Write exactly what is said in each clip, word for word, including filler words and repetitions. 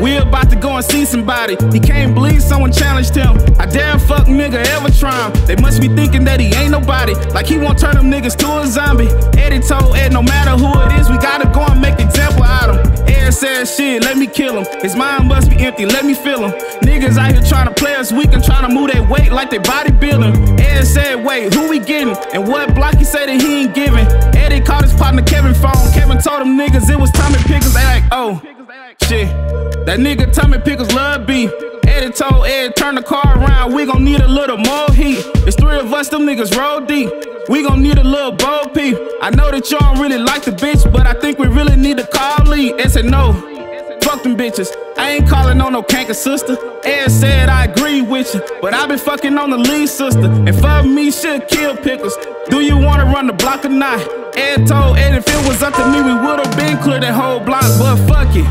We about to go and see somebody. He can't believe someone challenged him. I dare fuck nigga ever try him. They must be thinking that he ain't nobody, like he won't turn them niggas to a zombie. Eddie told Ed, no matter who it is, we gotta go and make the example out of him. Ed said shit, let me kill him. His mind must be empty, let me fill him. Niggas out here trying to play us weak and trying to move their weight like they bodybuilding. Ed said wait, who we getting? And what block he said that he ain't giving? Eddie called his partner Kevin phone. Kevin told him niggas it was Tommy Pickles. They like, oh shit, that nigga Tommy Pickles love beef. Eddie told Ed, turn the car around, we gon' need a little more heat. It's three of us, them niggas roll deep. We gon' need a little bold peep. I know that y'all don't really like the bitch, but I think we really need to call Lee. Ed said no, fuck them bitches, I ain't calling on no canker sister. Ed said I agree with you, but I been fucking on the lead sister. And fuck me, shit kill Pickles. Do you wanna run the block or not? Ed told Ed, if it was up to me, we would've been clear that whole block, but fuck it.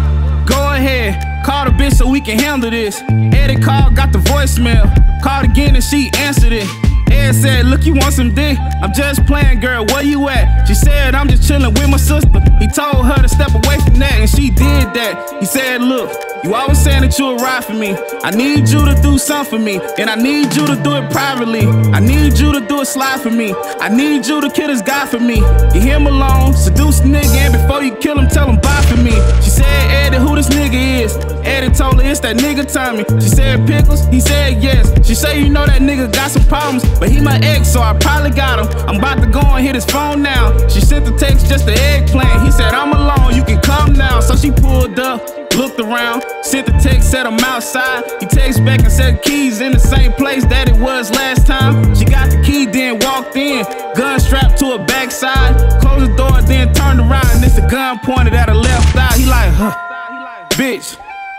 Go ahead, call the bitch so we can handle this. Eddie called, got the voicemail. Called again and she answered it. Ed said, look, you want some dick? I'm just playing, girl, where you at? She said, I'm just chilling with my sister. He told her to step away from that, and she did that. He said, look, you always saying that you'll ride for me. I need you to do something for me, and I need you to do it privately. I need you to do a slide for me. I need you to kill this guy for me. You hear him alone, seduce the nigga, and before you kill him, tell him bye for me. She said, Eddie, who this nigga is? Eddie told her, it's that nigga Tommy. She said, Pickles? He said, yes. She said, you know that nigga got some problems, but he my ex, so I probably got him. I'm about to go and hit his phone now. She sent the text, just the eggplant. He said, I'm alone, you can come now. So she pulled up, looked around, sent the text, said I'm outside. He texts back and said keys in the same place that it was last time. She got the key, then walked in, gun strapped to her backside. Closed the door, then turned around, and it's the gun pointed at her left thigh. He like, huh, bitch,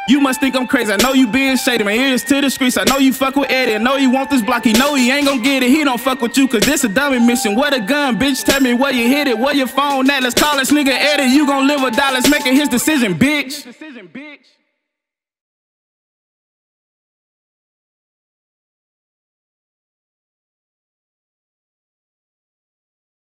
you must think I'm crazy. I know you being shady. My ears to the streets. I know you fuck with Eddie. I know you want this block. He know he ain't gon' get it. He don't fuck with you, cause this a dummy mission. What a gun, bitch. Tell me where you hit it. Where your phone at? Let's call this nigga Eddie. You gon' live or die. Let's make it his decision, bitch.